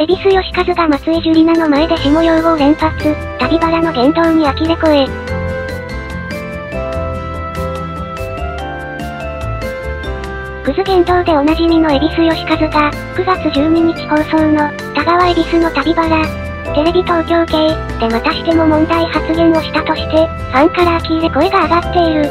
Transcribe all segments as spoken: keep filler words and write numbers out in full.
恵比寿義和が松井樹里奈の前で下用語を連発、旅バラの言動に呆れ声。クズ言動でおなじみの恵比寿義和が、くがつじゅうににち放送の、田川恵比寿の旅バラ、テレビ東京系、でまたしても問題発言をしたとして、ファンから呆れ声が上がっている。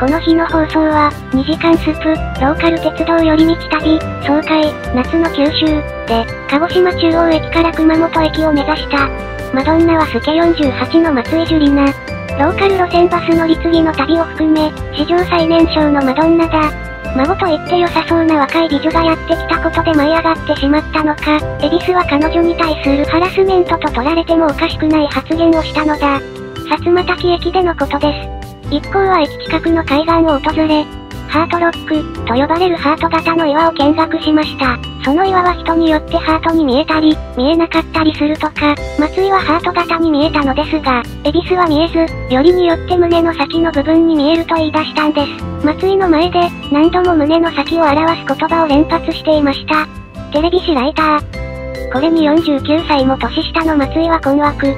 この日の放送は、にじかんスプ、ローカル鉄道寄り道旅、爽快、夏の九州、で、鹿児島中央駅から熊本駅を目指した。マドンナはスケよんじゅうはちの松井樹里奈。ローカル路線バス乗り継ぎの旅を含め、史上最年少のマドンナだ。孫と言って良さそうな若い美女がやってきたことで舞い上がってしまったのか、恵比寿は彼女に対するハラスメントと取られてもおかしくない発言をしたのだ。薩摩滝駅でのことです。一行は駅近くの海岸を訪れ、ハートロックと呼ばれるハート型の岩を見学しました。その岩は人によってハートに見えたり、見えなかったりするとか、松井はハート型に見えたのですが、恵比寿は見えず、よりによって胸の先の部分に見えると言い出したんです。松井の前で、何度も胸の先を表す言葉を連発していました。テレビ誌ライター。これによんじゅうきゅうさいも年下の松井は困惑。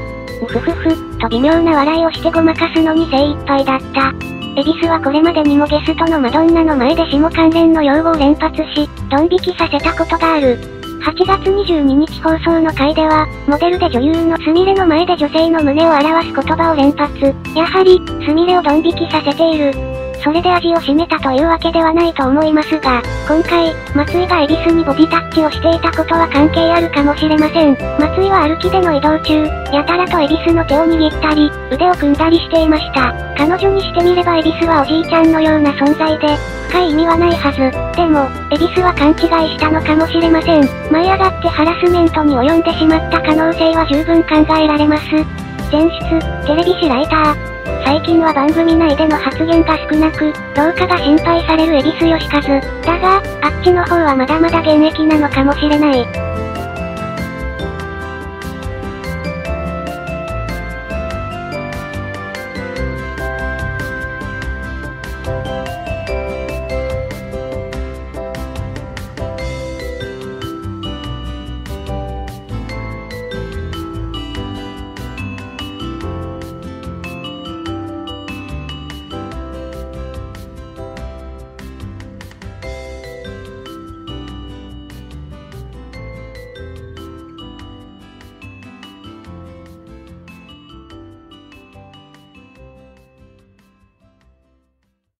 ふふふ、と微妙な笑いをしてごまかすのに精一杯だった。恵比寿はこれまでにもゲストのマドンナの前で下関連の用語を連発し、ドン引きさせたことがある。はちがつにじゅうににち放送の回では、モデルで女優のスミレの前で女性の胸を表す言葉を連発。やはり、スミレをドン引きさせている。それで味を占めたというわけではないと思いますが、今回、松井が恵比寿にボディタッチをしていたことは関係あるかもしれません。松井は歩きでの移動中、やたらと恵比寿の手を握ったり、腕を組んだりしていました。彼女にしてみれば恵比寿はおじいちゃんのような存在で、深い意味はないはず。でも、恵比寿は勘違いしたのかもしれません。舞い上がってハラスメントに及んでしまった可能性は十分考えられます。前出、テレビ誌ライター。最近は番組内での発言が少なく、老化が心配される恵比寿義和。だが、あっちの方はまだまだ現役なのかもしれない。